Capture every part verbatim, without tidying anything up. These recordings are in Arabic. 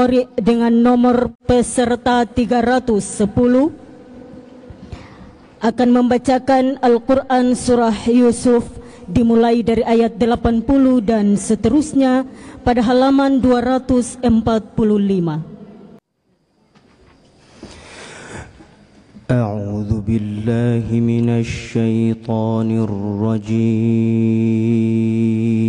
Torik dengan nomor peserta tiga ratus sepuluh akan membacakan Al-Quran Surah Yusuf dimulai dari ayat delapan puluh dan seterusnya pada halaman dua ratus empat puluh lima. A'udzu billahi minasy syaithanir rajim.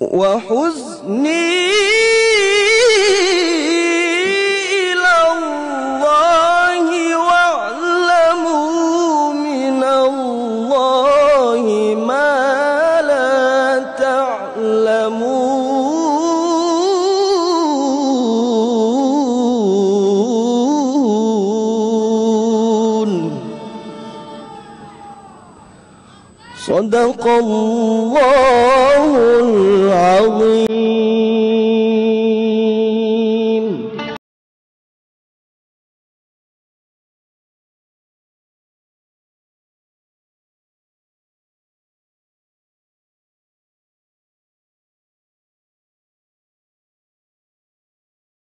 وحزني إلى الله واعلم من الله ما لا تعلمون. صدق الله العظيم.